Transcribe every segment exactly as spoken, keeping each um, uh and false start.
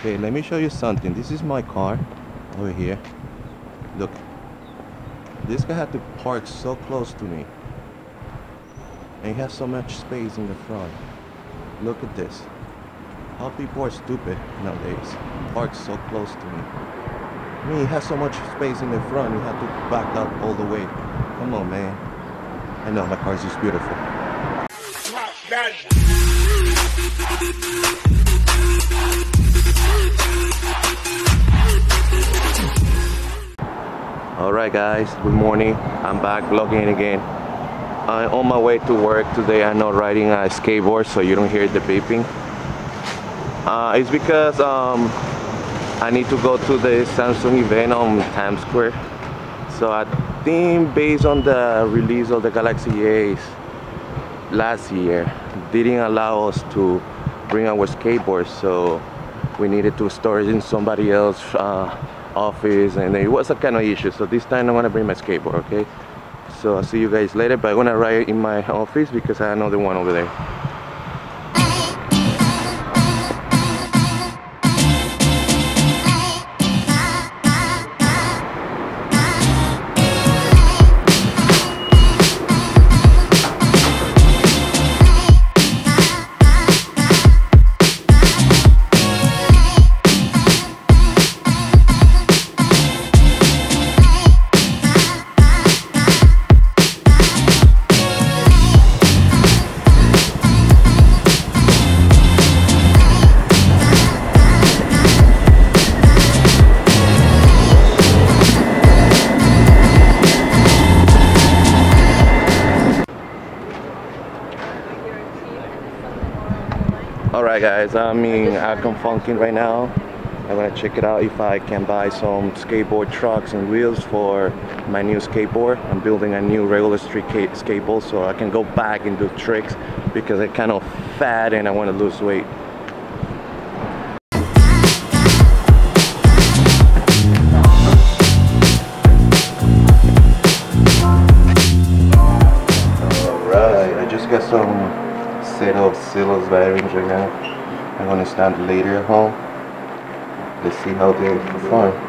Okay, let me show you something. This is my car over here. Look, this guy had to park so close to me, and he has so much space in the front. Look at this. How people are stupid nowadays. Park so close to me. I mean, he has so much space in the front, he had to back up all the way. Come on, man. I know my car's just beautiful. Alright guys, good morning. I'm back vlogging again. I'm on my way to work today. I'm not riding a skateboard, so you don't hear the beeping. Uh, it's because um, I need to go to the Samsung event on Times Square. So I think based on the release of the Galaxy A's last year, didn't allow us to bring our skateboards, so we needed to store it in somebody else's uh, office, and it was a kind of issue. So this time I'm gonna bring my skateboard, okay? So I'll see you guys later, but I'm gonna ride in my office because I have another one over there. Alright guys, I'm in Uncle Funky right now. I'm gonna check it out if I can buy some skateboard trucks and wheels for my new skateboard. I'm building a new regular street skateboard so I can go back and do tricks because I'm kind of fat and I want to lose weight. Alright, I just got some set of silos bearings right now. I'm gonna stand later at home. Let's see how they perform.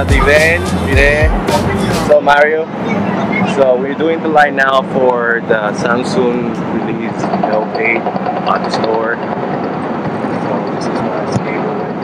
uh, the event today, so Mario. So we're doing the line now for the Samsung release, you know, eight on the store. So this is my stable with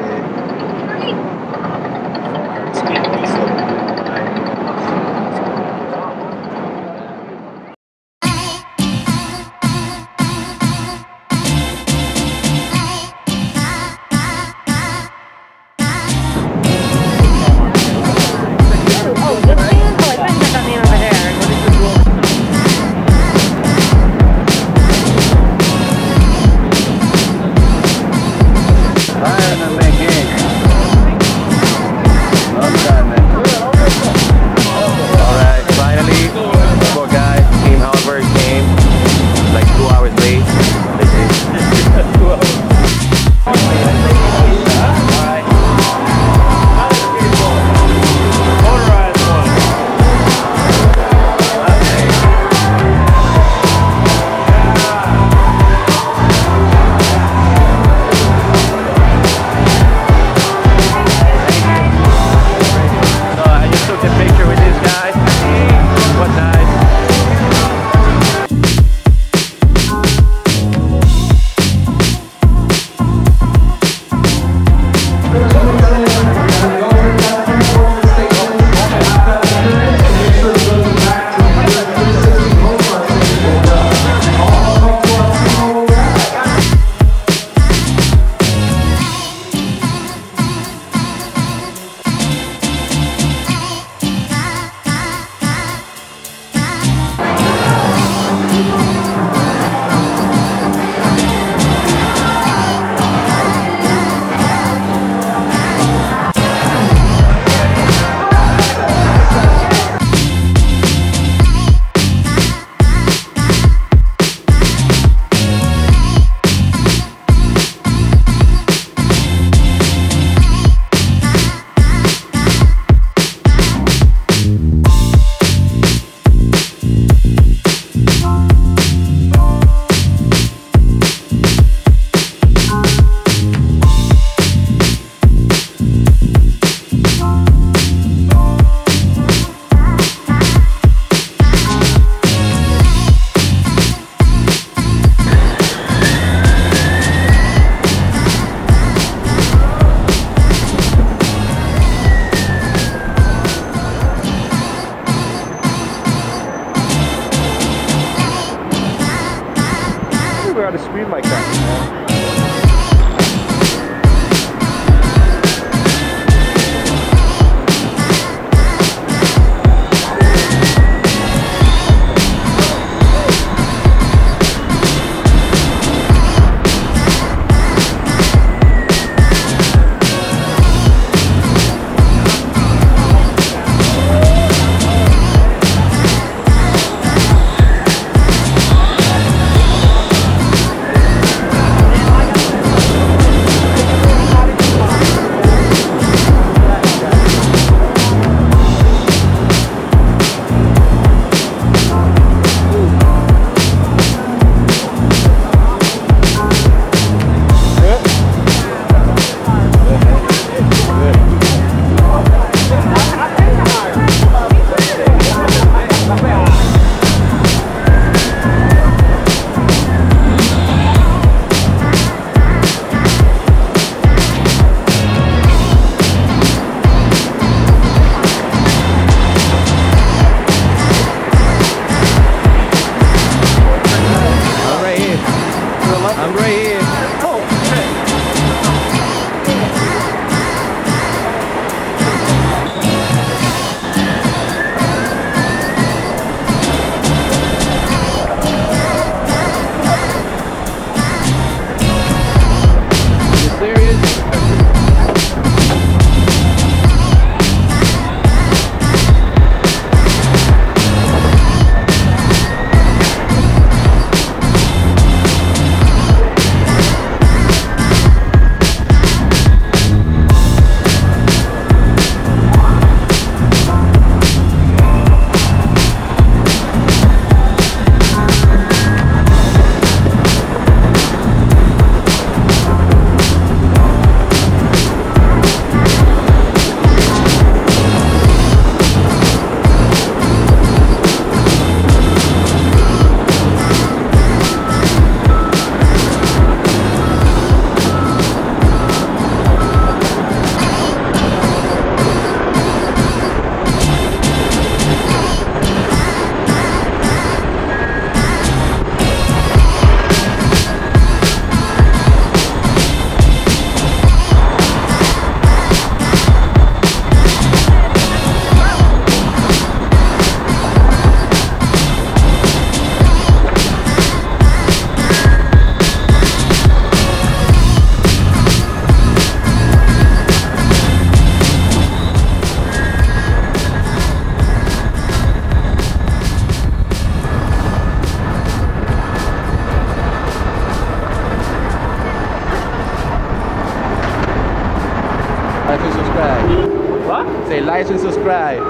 like and subscribe.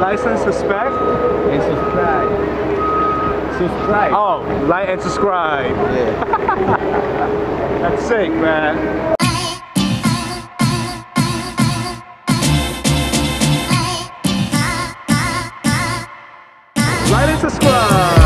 Like and subscribe? And subscribe. Subscribe. Oh, like and subscribe. Yeah. That's sick, man. Like and subscribe.